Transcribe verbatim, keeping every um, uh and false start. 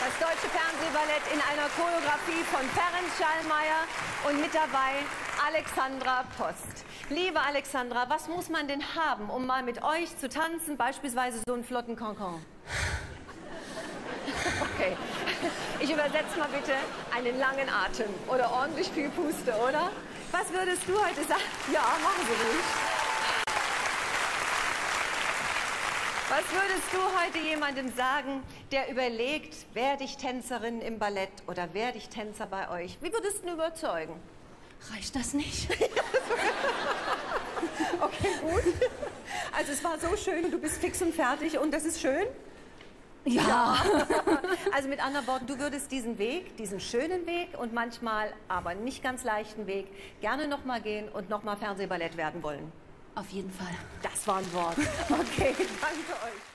Das Deutsche Fernsehballett in einer Choreografie von Ferenc Schallmeier und mit dabei Alexandra Post. Liebe Alexandra, was muss man denn haben, um mal mit euch zu tanzen, beispielsweise so einen flotten Cancan? Okay, ich übersetze mal bitte einen langen Atem oder ordentlich viel Puste, oder? Was würdest du heute sagen? Ja, machen Sie ruhig. Was würdest du heute jemandem sagen, der überlegt, werde ich Tänzerin im Ballett oder werde ich Tänzer bei euch? Wie würdest du ihn überzeugen? Reicht das nicht? Okay, gut. Also es war so schön und du bist fix und fertig und das ist schön? Ja. Ja. Also mit anderen Worten, du würdest diesen Weg, diesen schönen Weg und manchmal aber nicht ganz leichten Weg gerne nochmal gehen und nochmal Fernsehballett werden wollen. Auf jeden Fall. Das war ein Wort. Okay, danke euch.